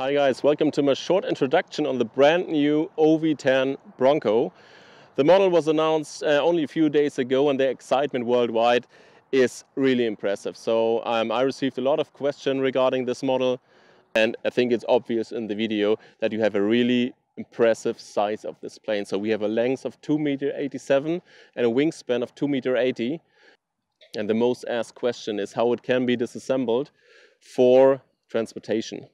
Hi guys, welcome to my short introduction on the brand new OV10 Bronco. The model was announced only a few days ago and the excitement worldwide is really impressive. So I received a lot of questions regarding this model, and I think it's obvious in the video that you have a really impressive size of this plane. So we have a length of 2.87 meters and a wingspan of 2.80 meters. And the most asked question is how it can be disassembled for transportation.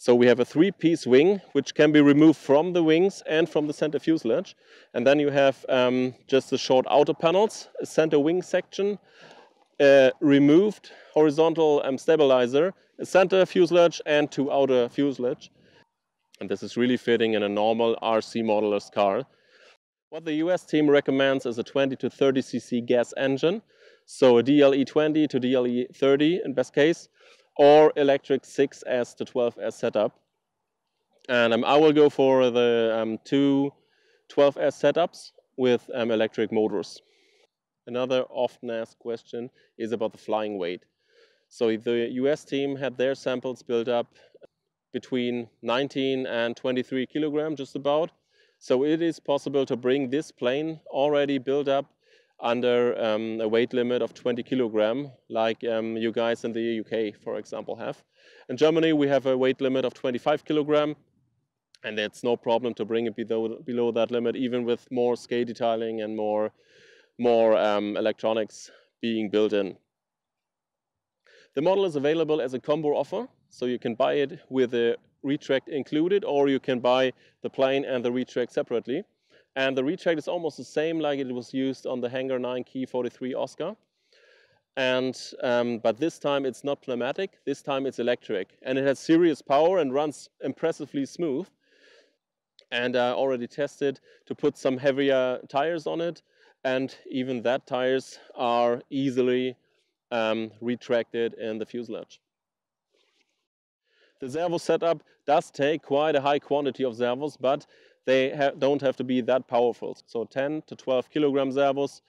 So we have a three-piece wing, which can be removed from the wings and from the center fuselage. And then you have just the short outer panels, a center wing section, removed horizontal stabilizer, a center fuselage and two outer fuselage. And this is really fitting in a normal RC modeler's car. What the US team recommends is a 20 to 30 cc gas engine. So a DLE 20 to DLE 30 in best case, or electric 6S to 12S setup. And I will go for the two 12S setups with electric motors. Another often asked question is about the flying weight. So the US team had their samples built up between 19 and 23 kilograms, just about. So it is possible to bring this plane already built up under a weight limit of 20 kilogram, like you guys in the UK, for example, have. In Germany, we have a weight limit of 25 kilogram, and it's no problem to bring it below that limit, even with more scale detailing and more electronics being built in. The model is available as a combo offer, so you can buy it with the retract included, or you can buy the plane and the retract separately. And the retract is almost the same like it was used on the Hangar 9 Key 43 Oscar. And, but this time it's not pneumatic, this time it's electric. And it has serious power and runs impressively smooth. And I already tested to put some heavier tires on it. And even that tires are easily retracted in the fuselage. The servo setup does take quite a high quantity of servos, but they don't have to be that powerful. So 10 to 12 kilogram servos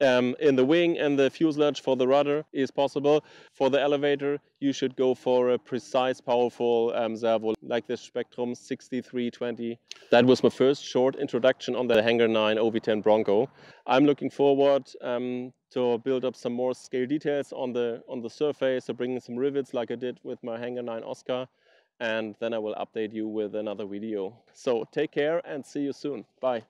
in the wing and the fuselage for the rudder is possible. For the elevator, you should go for a precise, powerful servo like the Spectrum 6320. That was my first short introduction on the Hangar 9 OV10 Bronco. I'm looking forward to build up some more scale details on the surface, so bringing some rivets like I did with my Hangar 9 Oscar. And then I will update you with another video. So take care and see you soon. Bye.